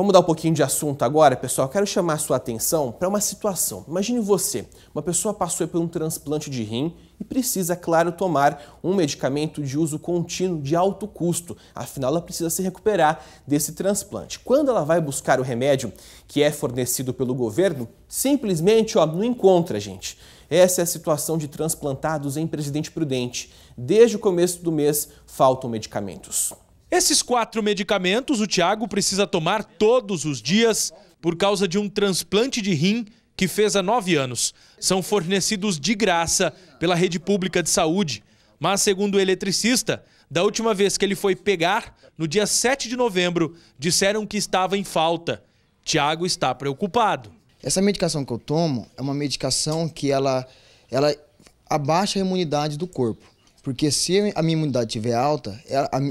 Vamos mudar um pouquinho de assunto agora, pessoal. Quero chamar a sua atenção para uma situação. Imagine você, uma pessoa passou por um transplante de rim e precisa, claro, tomar um medicamento de uso contínuo de alto custo. Afinal, ela precisa se recuperar desse transplante. Quando ela vai buscar o remédio que é fornecido pelo governo, simplesmente não encontra, gente. Essa é a situação de transplantados em Presidente Prudente. Desde o começo do mês, faltam medicamentos. Esses 4 medicamentos o Tiago precisa tomar todos os dias por causa de um transplante de rim que fez há 9 anos. São fornecidos de graça pela rede pública de saúde. Mas, segundo o eletricista, da última vez que ele foi pegar, no dia 7 de novembro, disseram que estava em falta. Tiago está preocupado. Essa medicação que eu tomo é uma medicação que ela abaixa a imunidade do corpo. Porque se a minha imunidade estiver alta,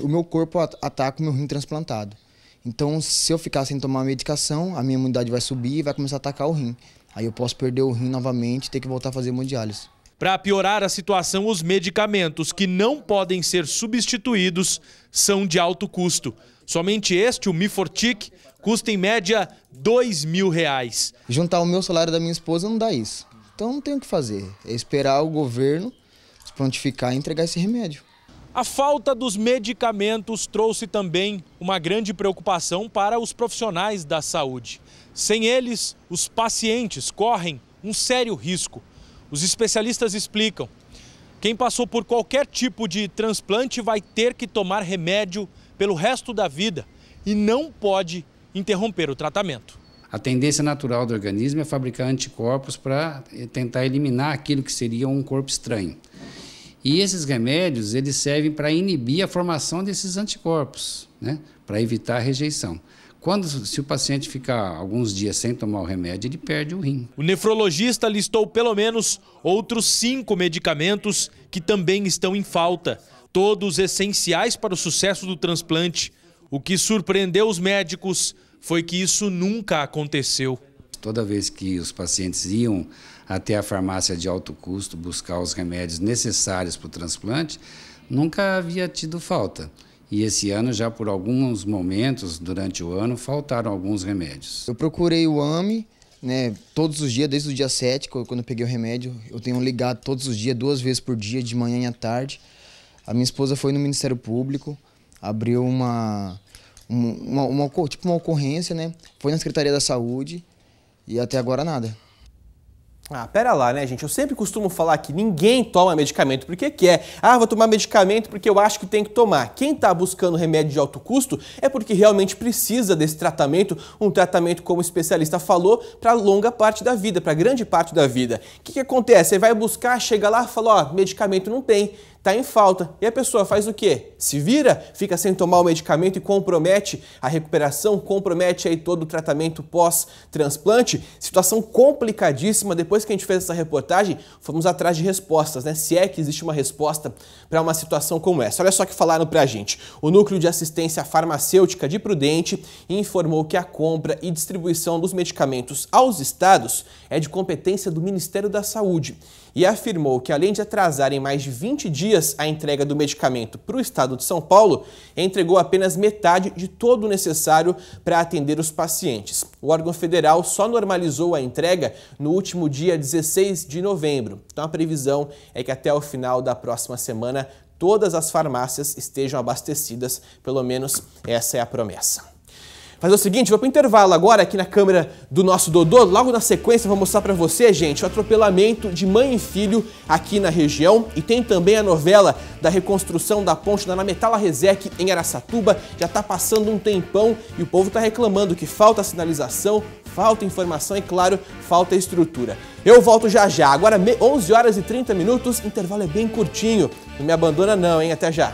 o meu corpo ataca o meu rim transplantado. Então, se eu ficar sem tomar a medicação, a minha imunidade vai subir e vai começar a atacar o rim. Aí eu posso perder o rim novamente e ter que voltar a fazer hemodiálise. Para piorar a situação, os medicamentos que não podem ser substituídos são de alto custo. Somente este, o Mifortic, custa em média R$ 2.000. Juntar o meu salário da minha esposa não dá isso. Então não tem o que fazer, é esperar o governo prontificar e entregar esse remédio. A falta dos medicamentos trouxe também uma grande preocupação para os profissionais da saúde. Sem eles, os pacientes correm um sério risco. Os especialistas explicam: quem passou por qualquer tipo de transplante vai ter que tomar remédio pelo resto da vida e não pode interromper o tratamento. A tendência natural do organismo é fabricar anticorpos para tentar eliminar aquilo que seria um corpo estranho. E esses remédios, eles servem para inibir a formação desses anticorpos, né? Para evitar a rejeição. Se o paciente ficar alguns dias sem tomar o remédio, ele perde o rim. O nefrologista listou pelo menos outros 5 medicamentos que também estão em falta, todos essenciais para o sucesso do transplante. O que surpreendeu os médicos foi que isso nunca aconteceu. Toda vez que os pacientes iam até a farmácia de alto custo buscar os remédios necessários para o transplante, nunca havia tido falta. E esse ano, já por alguns momentos durante o ano, faltaram alguns remédios. Eu procurei o AME, né, todos os dias, desde o dia 7, quando eu peguei o remédio. Eu tenho ligado todos os dias, 2 vezes por dia, de manhã e à tarde. A minha esposa foi no Ministério Público, abriu uma ocorrência, né? Foi na Secretaria da Saúde. E até agora nada. Ah, pera lá, né, gente? Eu sempre costumo falar que ninguém toma medicamento porque quer. Ah, vou tomar medicamento porque eu acho que tem que tomar. Quem está buscando remédio de alto custo é porque realmente precisa desse tratamento, um tratamento, como o especialista falou, para longa parte da vida, para grande parte da vida. O que acontece? Você vai buscar, chega lá e fala, ó, medicamento não tem. Está em falta. E a pessoa faz o quê? Se vira, fica sem tomar o medicamento e compromete a recuperação, compromete aí todo o tratamento pós-transplante. Situação complicadíssima. Depois que a gente fez essa reportagem, fomos atrás de respostas, né? Se é que existe uma resposta para uma situação como essa. Olha só o que falaram para a gente. O Núcleo de Assistência Farmacêutica de Prudente informou que a compra e distribuição dos medicamentos aos estados é de competência do Ministério da Saúde e afirmou que, além de atrasar em mais de 20 dias, a entrega do medicamento para o estado de São Paulo, entregou apenas metade de todo o necessário para atender os pacientes. O órgão federal só normalizou a entrega no último dia 16 de novembro. Então a previsão é que até o final da próxima semana todas as farmácias estejam abastecidas, pelo menos essa é a promessa. Fazer o seguinte, vou para o intervalo agora aqui na câmera do nosso Dodô. Logo na sequência vou mostrar para você, gente, o atropelamento de mãe e filho aqui na região. E tem também a novela da reconstrução da ponte na Metala Rezeque, em Araçatuba. Já está passando um tempão e o povo está reclamando que falta sinalização, falta informação e, claro, falta estrutura. Eu volto já já. Agora 11h30, intervalo é bem curtinho. Não me abandona não, hein? Até já.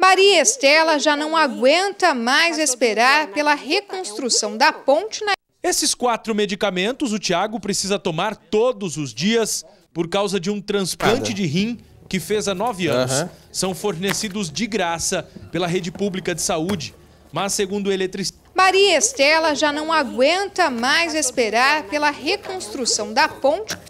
Maria Estela já não aguenta mais esperar pela reconstrução da ponte. Esses 4 medicamentos o Tiago precisa tomar todos os dias por causa de um transplante de rim que fez há 9 anos. São fornecidos de graça pela rede pública de saúde, mas segundo o eletricista... Maria Estela já não aguenta mais esperar pela reconstrução da ponte.